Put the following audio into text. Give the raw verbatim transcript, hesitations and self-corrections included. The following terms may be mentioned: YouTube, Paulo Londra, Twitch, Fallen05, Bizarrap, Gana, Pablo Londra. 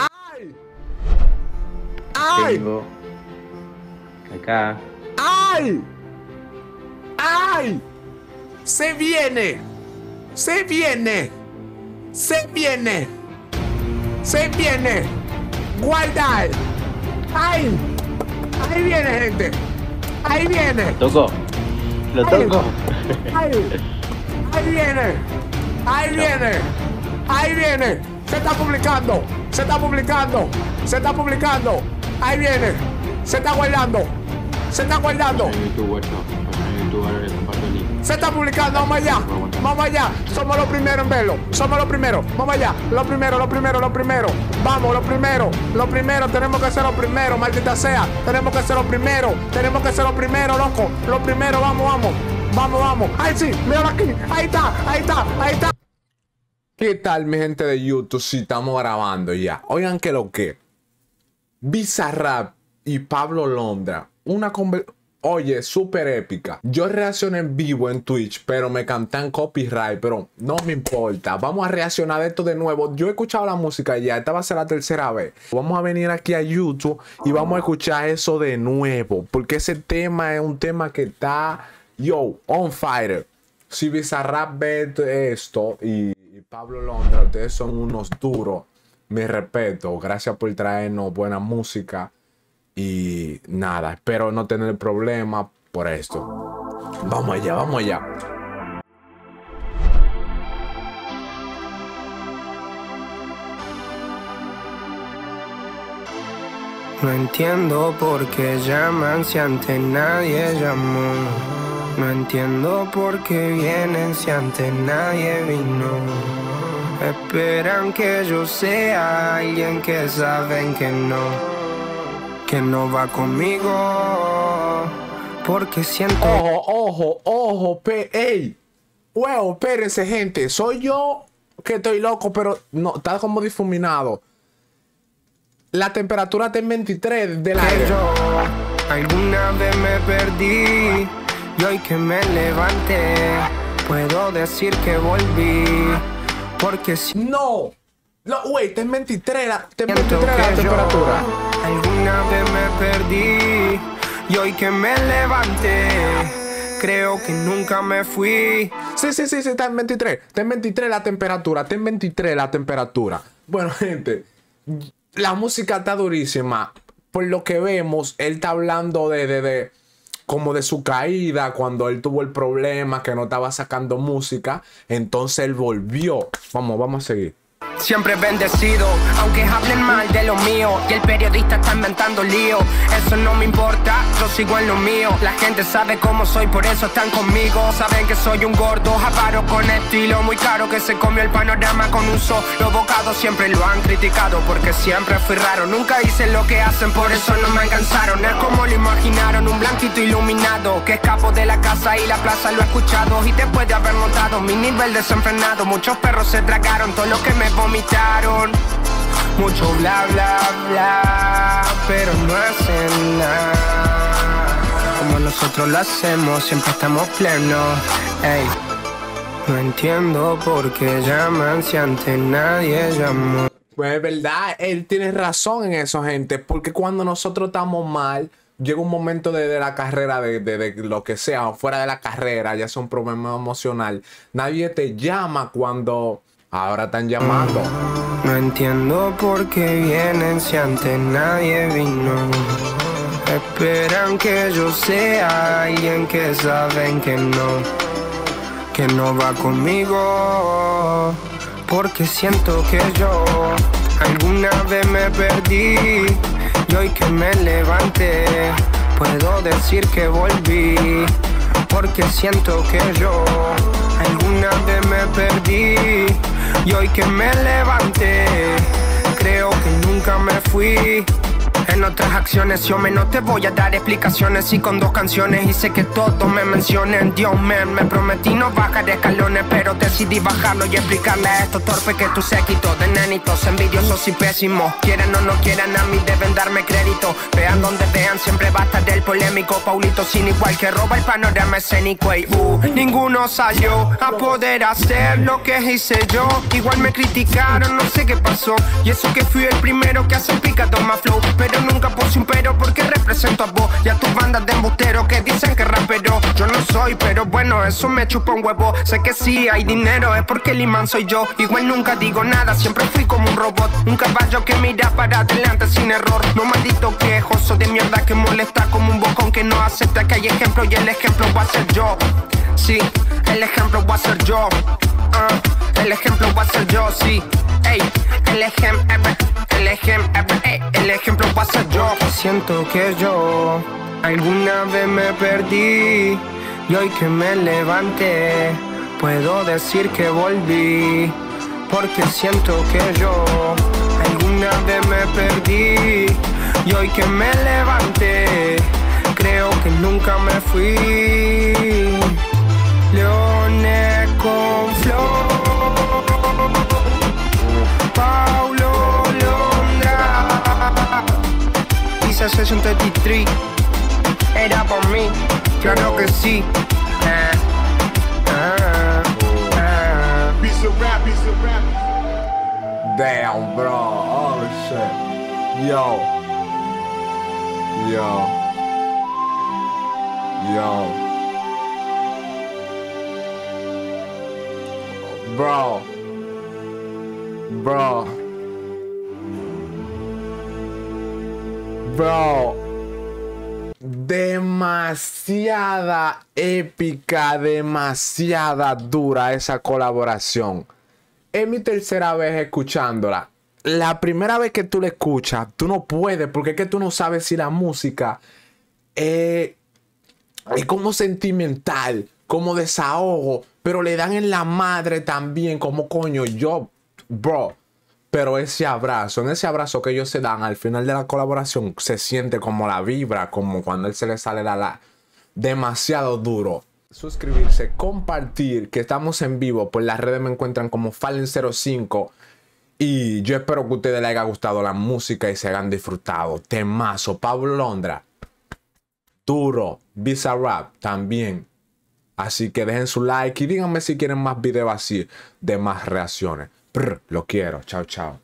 ¡Ay! ¡Ay! Tengo acá. ¡Ay! ¡Ay! ¡Se viene! ¡Se viene! ¡Se viene! ¡Se viene! ¡Guarda! ¡Ay! ¡Ahí viene, gente! ¡Ahí viene! ¡Toco! ¡Lo toco! ¡Ahí! ¡Ahí viene! ¡Ahí viene! ¡Ahí viene! ¡Se está publicando! ¡Se está publicando! ¡Se está publicando! ¡Ahí viene! ¡Se está guardando! ¡Se está guardando! Se está publicando, vamos allá, vamos allá, somos los primeros en verlo, somos los primeros, vamos allá, los primeros, los primeros, los primeros, vamos, los primeros, los primeros, tenemos que ser los primeros, maldita sea, tenemos que ser los primeros, tenemos que ser los primeros, loco, los primeros, vamos, vamos, vamos, vamos, ahí sí, míralo aquí, ahí está, ahí está, ahí está. ¿Qué tal, mi gente de YouTube? Si estamos grabando ya, oigan que lo que, Bizarrap y Pablo Londra, una conversación. Oye, súper épica. Yo reaccioné en vivo en Twitch, pero me cantan copyright, pero no me importa. Vamos a reaccionar de esto de nuevo. Yo he escuchado la música ya, esta va a ser la tercera vez. Vamos a venir aquí a YouTube y vamos a escuchar eso de nuevo, porque ese tema es un tema que está, yo, on fire. Si Bizarrap ve esto y, y Pablo Londra, ustedes son unos duros. Mi respeto, gracias por traernos buena música. Y nada, espero no tener problemas por esto. Vamos allá, vamos allá. No entiendo por qué llaman si antes nadie llamó. No entiendo por qué vienen si antes nadie vino. Esperan que yo sea alguien que saben que no. Que no va conmigo, porque siento... Ojo, ojo, ojo, pe... ¡Ey! ¡Huevo, espérense, gente! Soy yo que estoy loco, pero no, está como difuminado. La temperatura está en veintitrés del aire. Yo alguna vez me perdí, y hoy que me levanté, puedo decir que volví, porque si... ¡No! Güey, no, está en veintitrés la, está en veintitrés la temperatura. Alguna vez me perdí y hoy que me levanté, creo que nunca me fui. Sí, sí, sí, sí, está en veintitrés. Está en veintitrés la temperatura, está en veintitrés la temperatura. Bueno, gente, la música está durísima. Por lo que vemos, él está hablando de, de, de como de su caída, cuando él tuvo el problema, que no estaba sacando música. Entonces él volvió. Vamos, vamos a seguir. Siempre bendecido, aunque hablen mal de lo mío. Y el periodista está inventando lío. Eso no me importa, yo sigo en lo mío. La gente sabe cómo soy, por eso están conmigo. Saben que soy un gordo, avaro con estilo. Muy caro que se comió el panorama con un solo bocado. Siempre lo han criticado, porque siempre fui raro. Nunca hice lo que hacen, por eso no me alcanzaron. Es como lo imaginaron, un blanquito iluminado que escapó de la casa y la plaza, lo he escuchado. Y después de haber notado mi nivel desenfrenado, muchos perros se tragaron todo lo que me vomitaron. Mucho bla bla bla, pero no hacen nada. Como nosotros lo hacemos, siempre estamos plenos. Ey. No entiendo por qué llaman si antes nadie llamó. Pues es verdad, él tiene razón en eso, gente. Porque cuando nosotros estamos mal, llega un momento de, de la carrera, de, de, de lo que sea, fuera de la carrera, ya sea un problema emocional. Nadie te llama cuando... Ahora están llamando. No entiendo por qué vienen si antes nadie vino. Esperan que yo sea alguien que saben que no. Que no va conmigo. Porque siento que yo alguna vez me perdí. Y hoy que me levanté, puedo decir que volví. Porque siento que yo alguna vez me perdí. Y hoy que me levanté, creo que nunca me fui. en otras acciones. Yo me no te voy a dar explicaciones, y con dos canciones hice que todos me mencionen. Dios, man, me prometí no bajar escalones, pero decidí bajarlo y explicarle a estos torpes que tú se quitó de nenitos, envidiosos y pésimos. Quieran o no quieran, a mí deben darme crédito. Vean donde vean, siempre va a estar el polémico Paulito sin igual que roba el panorama escénico. Y uh, ninguno salió a poder hacer lo que hice yo. Igual me criticaron, no sé qué pasó, y eso que fui el primero que hace pica toma flow. Pero nunca puse un pero porque represento a vos y a tus bandas de embusteros que dicen que rapero. Yo no soy, pero bueno, eso me chupa un huevo. Sé que si hay dinero es porque el imán soy yo. Igual nunca digo nada, siempre fui como un robot, un caballo que mira para adelante sin error. No maldito quejoso de mierda que molesta, como un bocón que no acepta que hay ejemplo, y el ejemplo va a ser yo. Sí, el ejemplo va a ser yo. Uh, el ejemplo va a ser yo, sí. Ey, el ejemplo, el ejemplo, el ejemplo va a ser yo. Siento que yo alguna vez me perdí, y hoy que me levanté puedo decir que volví. Porque siento que yo alguna vez me perdí, y hoy que me levanté creo que nunca me fui. Leones con flor, Pablo Londra. Pizza sesenta y tres era por mí, claro que sí. Ah, ah, ah. Bizarrap, Bizarrap. Damn, bro, holy shit. Yo, yo, yo, bro. Bro, bro, demasiada épica, demasiada dura esa colaboración. Es mi tercera vez escuchándola. La primera vez que tú la escuchas, tú no puedes, porque es que tú no sabes si la música eh, es como sentimental, como desahogo, pero le dan en la madre también, como coño yo. Bro, pero ese abrazo, en ese abrazo que ellos se dan al final de la colaboración, se siente como la vibra, como cuando él se le sale la la. Demasiado duro. Suscribirse, compartir, que estamos en vivo. Por las redes me encuentran como Fallen cero cinco. Y yo espero que a ustedes les haya gustado la música y se hayan disfrutado. Temazo, Pablo Londra. Duro, Bizarrap también. Así que dejen su like y díganme si quieren más videos así, de más reacciones. Brr, lo quiero. Chao, chao.